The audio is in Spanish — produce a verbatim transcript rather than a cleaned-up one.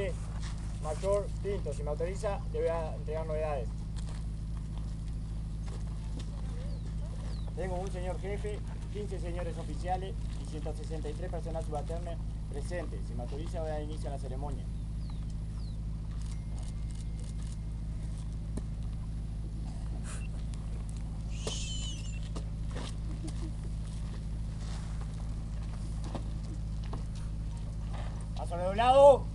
albañiles, mayor, tinto. Si me autoriza, le voy a entregar novedades. Tengo un señor jefe, quince señores oficiales y ciento sesenta y tres personas subalternas presentes. Si me autoriza, voy a dar inicio a la ceremonia. ¡Paso redoblado!